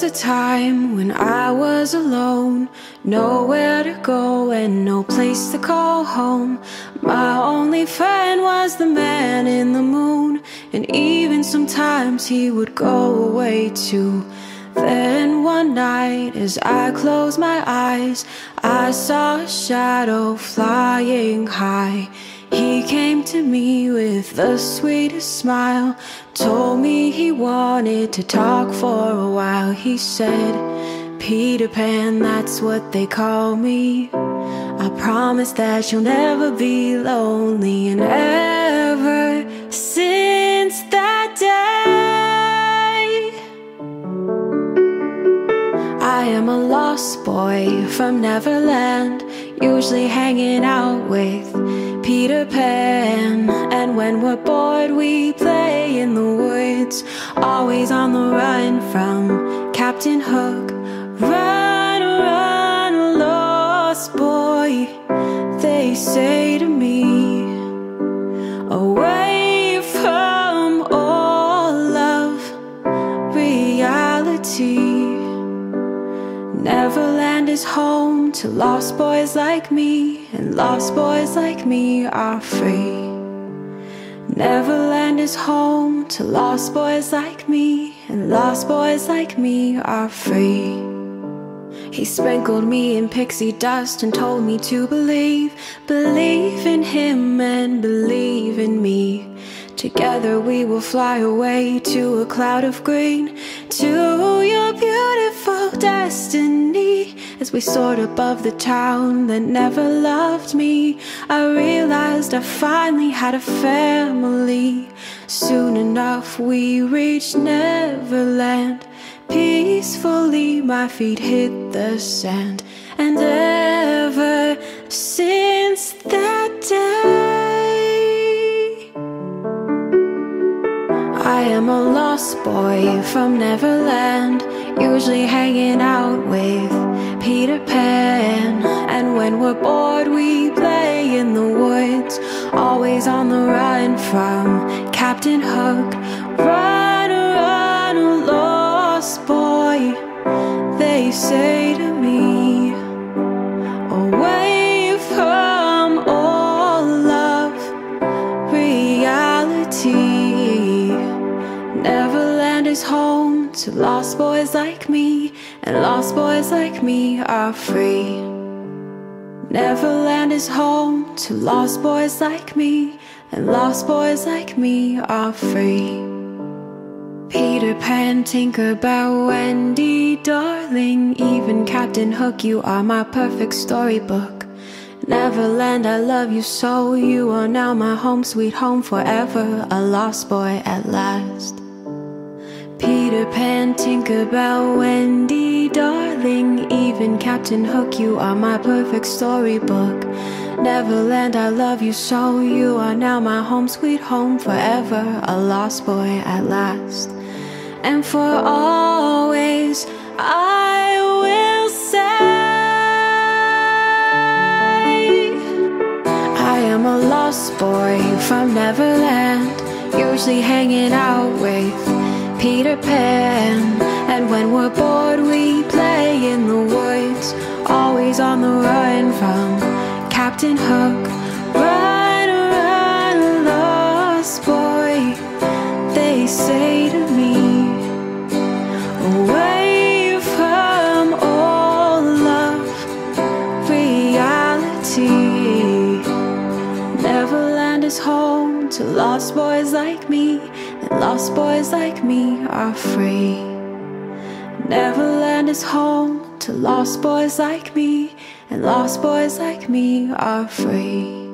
was a time when I was alone, nowhere to go and no place to call home. My only friend was the man in the moon, and even sometimes he would go away too. Then one night, as I closed my eyes, I saw a shadow flying high. He came to me with the sweetest smile, told me he wanted to talk for a while. He said, "Peter Pan, that's what they call me. I promise that you'll never be lonely." And ever since that day, I am a lost boy from Neverland, usually hanging out with Peter Pan, and when we're bored we play in the woods, always on the run from Captain Hook. Run, run, lost boy, they say to me, away from all of reality. Neverland is home to lost boys like me, and lost boys like me are free. Neverland is home to lost boys like me, and lost boys like me are free. He sprinkled me in pixie dust and told me to believe, believe in him and believe in me. Together we will fly away to a cloud of green, to your beautiful destiny. As we soared above the town that never loved me, I realized I finally had a family. Soon enough we reached Neverland. Peacefully my feet hit the sand. And ever since that day, I am a lost boy from Neverland, usually hanging out with Peter Pan, and when we're bored we play in the woods, always on the run from Captain Hook. Run, run, lost boy, they say to me, away from all of reality. Neverland is home to lost boys like me, and lost boys like me are free. Neverland is home to lost boys like me, and lost boys like me are free. Peter Pan, Tinkerbell, Wendy Darling, even Captain Hook, you are my perfect storybook. Neverland, I love you so, you are now my home sweet home forever, a lost boy at last. Peter Pan, Tinkerbell, Wendy Darling, even Captain Hook, you are my perfect storybook. Neverland, I love you so, you are now my home sweet home forever, a lost boy at last. And for always I will say, I am a lost boy from Neverland, usually hanging out with Peter Pan, and when we're bored we play in the woods, always on the run from Captain Hook. Run, run, lost boy, they say to me, away from all of reality. Neverland is home to lost boys like me, and lost boys like me are free. Neverland is home to lost boys like me, and lost boys like me are free.